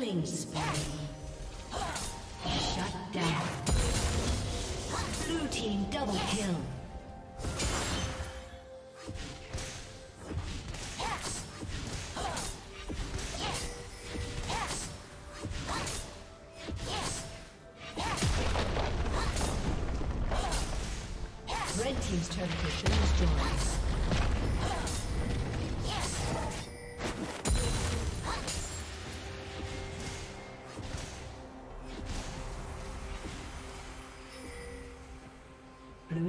Killing spree. Shut down. Blue team double kill. Red team's turret has been destroyed. Blue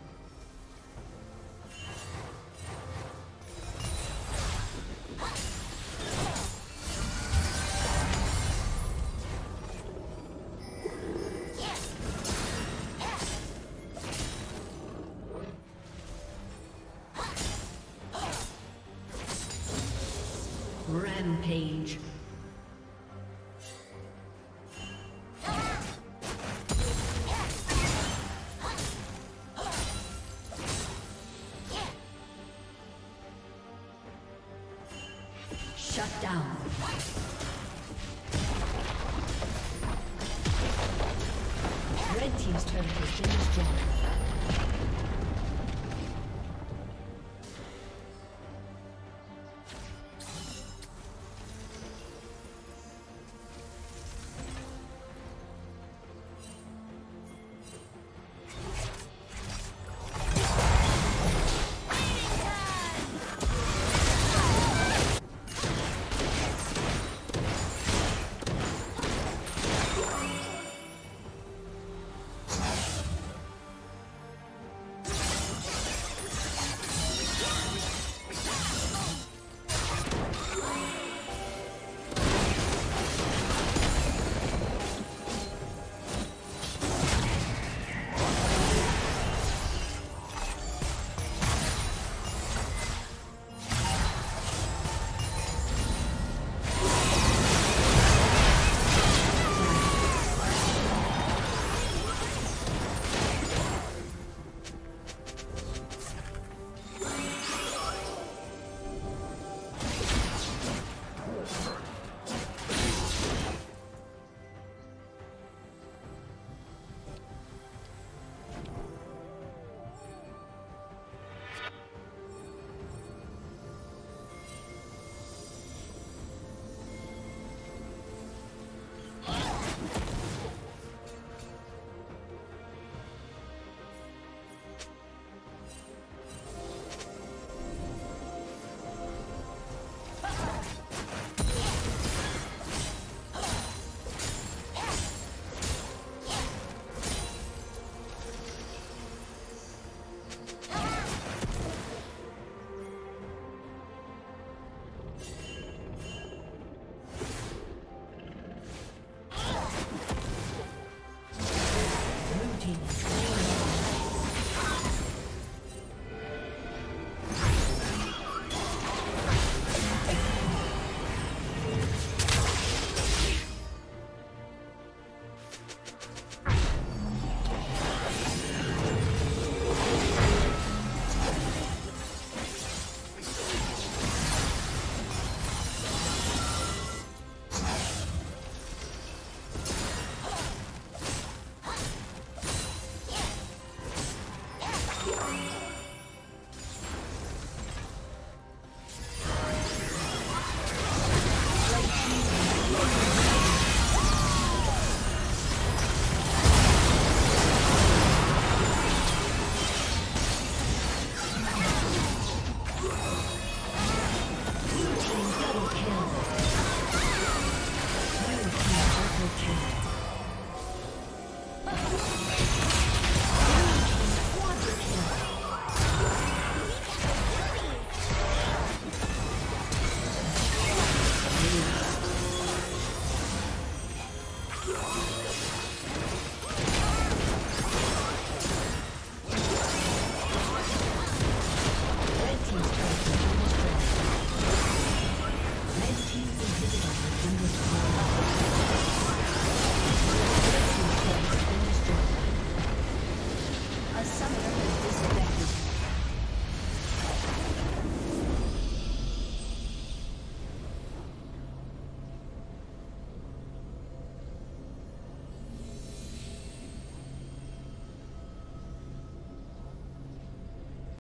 Rampage. Red team's turret has been destroyed.